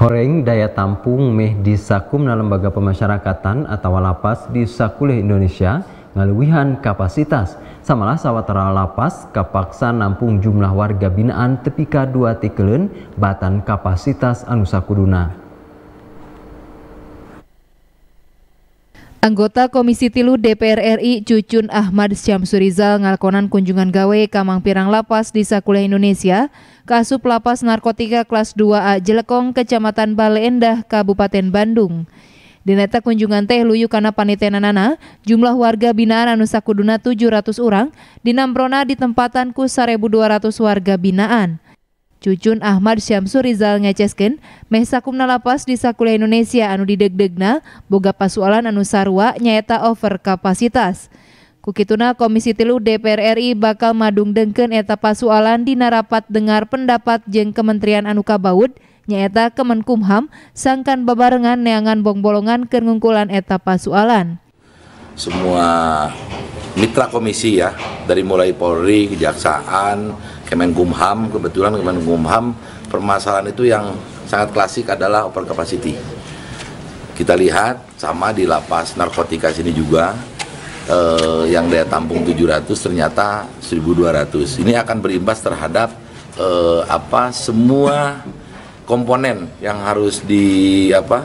Horeng daya tampung meh disakumna lembaga pemasyarakatan atau lapas di sakuleh Indonesia ngaluwihan kapasitas. Samalah sawatara lapas kapaksa nampung jumlah warga binaan tepika 2 tikelen batan kapasitas anu sakuduna. Anggota Komisi Tilu DPR RI Cucun Ahmad Syamsurizal ngalakonan kunjungan gawe ka mangpirang lapas di sakuliah Indonesia ka asup Lapas Narkotika kelas 2A Jelekong, Kecamatan Baleendah, Kabupaten Bandung. Dina eta kunjungan teh luyu kana panitenanana jumlah warga binaan anu sakuduna 700 urang dinambrona ditempatan ku 1.200 warga binaan. Cucun Ahmad Syamsurizal ngeceskeun meh sakumna lapas di sakuliah Indonesia anu didegdegna boga pasualan anu sarua nyaeta over kapasitas. Ku kituna Komisi Tilu DPR RI bakal madung dengkeun eta pasualan dina rapat dengar pendapat jeung Kementerian anu kabaud nyaeta Kemenkumham sangkan babarengan neangan bong-bolongan keur ngungkulan eta pasualan. Semua mitra komisi ya, dari mulai Polri, Kejaksaan, Kemenkumham. Kebetulan Kemenkumham permasalahan itu yang sangat klasik adalah over capacity. Kita lihat sama di Lapas Narkotika sini juga yang daya tampung 700 ternyata 1.200. Ini akan berimbas terhadap semua komponen yang harus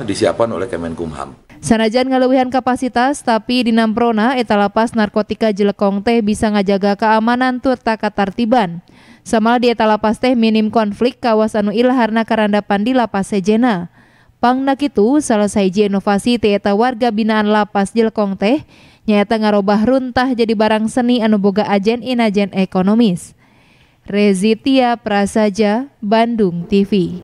disiapkan oleh Kemenkumham. Sanajan ngaleuwihan kapasitas, tapi dinamprona eta Lapas Narkotika Jelekong teh bisa ngajaga keamanan serta katartiban. Samalah di eta lapas teh minim konflik kawasan ilaharna karandapan di lapas sejena. Pangna kitu salah sahiji inovasi teh eta warga binaan Lapas Jelekong teh nyaeta ngarobah runtah jadi barang seni anu boga ajen inajen ekonomis. Rezitia Prasaaja, Bandung TV.